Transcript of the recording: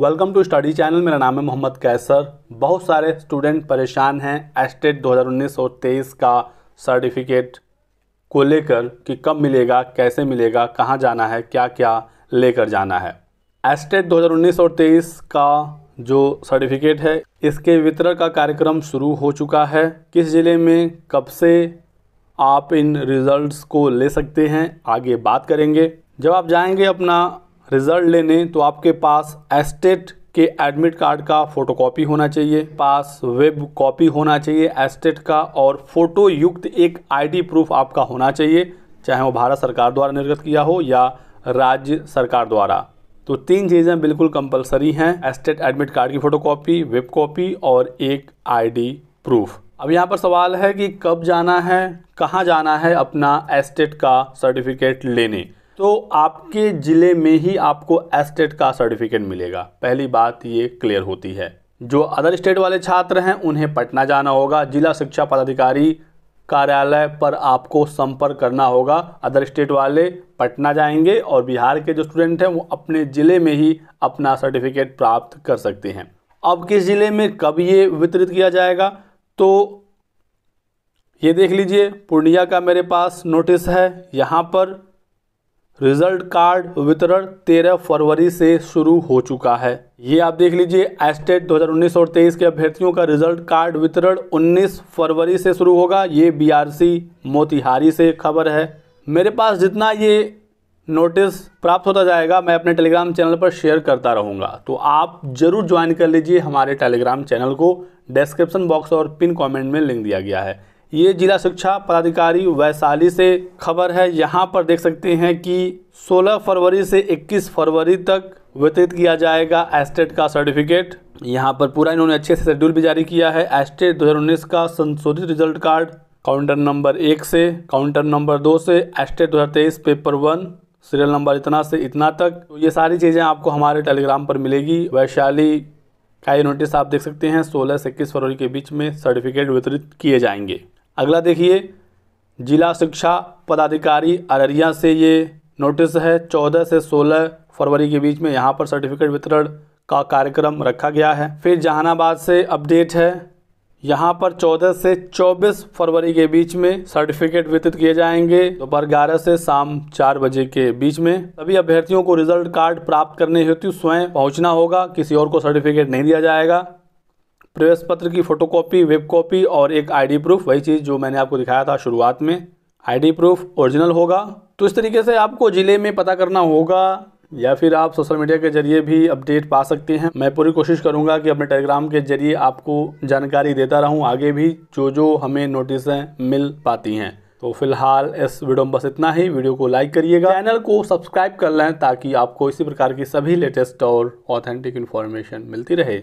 Welcome to study channel. मेरा नाम है मोहम्मद कैसर। बहुत सारे स्टूडेंट परेशान हैं एस्टेट 2019 और 23 का सर्टिफिकेट को लेकर कि कब मिलेगा, कैसे मिलेगा, कहाँ जाना है, क्या क्या लेकर जाना है। एस्टेट 2019 और 23 का जो सर्टिफिकेट है इसके वितरण का कार्यक्रम शुरू हो चुका है। किस ज़िले में कब से आप इन रिज़ल्ट्स को ले सकते हैं आगे बात करेंगे। जब आप जाएंगे अपना रिज़ल्ट लेने तो आपके पास एस्टेट के एडमिट कार्ड का फ़ोटोकॉपी होना चाहिए, पास वेब कॉपी होना चाहिए एस्टेट का, और फ़ोटो युक्त एक आईडी प्रूफ आपका होना चाहिए, चाहे वो भारत सरकार द्वारा निर्गत किया हो या राज्य सरकार द्वारा। तो तीन चीज़ें बिल्कुल कंपलसरी हैं, एस्टेट एडमिट कार्ड की फ़ोटोकॉपी, वेब कॉपी और एक आईडी प्रूफ। अब यहाँ पर सवाल है कि कब जाना है, कहाँ जाना है अपना एस्टेट का सर्टिफिकेट लेने। तो आपके ज़िले में ही आपको एस्टेट का सर्टिफिकेट मिलेगा, पहली बात ये क्लियर होती है। जो अदर स्टेट वाले छात्र हैं उन्हें पटना जाना होगा, जिला शिक्षा पदाधिकारी कार्यालय पर आपको संपर्क करना होगा। अदर स्टेट वाले पटना जाएंगे और बिहार के जो स्टूडेंट हैं वो अपने ज़िले में ही अपना सर्टिफिकेट प्राप्त कर सकते हैं। अब किस ज़िले में कब ये वितरित किया जाएगा तो ये देख लीजिए। पूर्णिया का मेरे पास नोटिस है, यहाँ पर रिज़ल्ट कार्ड वितरण 13 फरवरी से शुरू हो चुका है। ये आप देख लीजिए, एस्टेट 2019 और 23 के अभ्यर्थियों का रिज़ल्ट कार्ड वितरण 19 फरवरी से शुरू होगा। ये बीआरसी मोतिहारी से खबर है। मेरे पास जितना ये नोटिस प्राप्त होता जाएगा मैं अपने टेलीग्राम चैनल पर शेयर करता रहूँगा, तो आप ज़रूर ज्वाइन कर लीजिए हमारे टेलीग्राम चैनल को। डिस्क्रिप्शन बॉक्स और पिन कॉमेंट में लिंक दिया गया है। ये जिला शिक्षा पदाधिकारी वैशाली से खबर है। यहाँ पर देख सकते हैं कि 16 फरवरी से 21 फरवरी तक वितरित किया जाएगा एस्टेट का सर्टिफिकेट। यहाँ पर पूरा इन्होंने अच्छे से शेड्यूल भी जारी किया है। एस्टेट 2019 का संशोधित रिजल्ट कार्ड काउंटर नंबर 1 से काउंटर नंबर 2 से एस्टेट 2023 पेपर 1 सीरियल नंबर इतना से इतना तक, तो ये सारी चीज़ें आपको हमारे टेलीग्राम पर मिलेगी। वैशाली का ये नोटिस आप देख सकते हैं, 16 से 21 फरवरी के बीच में सर्टिफिकेट वितरित किए जाएंगे। अगला देखिए, जिला शिक्षा पदाधिकारी अररिया से ये नोटिस है, 14 से 16 फरवरी के बीच में यहाँ पर सर्टिफिकेट वितरण का कार्यक्रम रखा गया है। फिर जहानाबाद से अपडेट है, यहाँ पर 14 से 24 फरवरी के बीच में सर्टिफिकेट वितरित किए जाएंगे, दोपहर 11 से शाम 4 बजे के बीच में। सभी अभ्यर्थियों को रिजल्ट कार्ड प्राप्त करने हेतु स्वयं पहुँचना होगा, किसी और को सर्टिफिकेट नहीं दिया जाएगा। प्रवेश पत्र की फ़ोटोकॉपी, वेब कॉपी और एक आईडी प्रूफ, वही चीज़ जो मैंने आपको दिखाया था शुरुआत में, आईडी प्रूफ ओरिजिनल होगा। तो इस तरीके से आपको ज़िले में पता करना होगा, या फिर आप सोशल मीडिया के जरिए भी अपडेट पा सकते हैं। मैं पूरी कोशिश करूंगा कि अपने टेलीग्राम के जरिए आपको जानकारी देता रहूं आगे भी, जो जो हमें नोटिसें मिल पाती हैं। तो फिलहाल इस वीडियो में बस इतना ही। वीडियो को लाइक करिएगा, चैनल को सब्सक्राइब कर लें ताकि आपको इसी प्रकार की सभी लेटेस्ट और ऑथेंटिक इन्फॉर्मेशन मिलती रहे।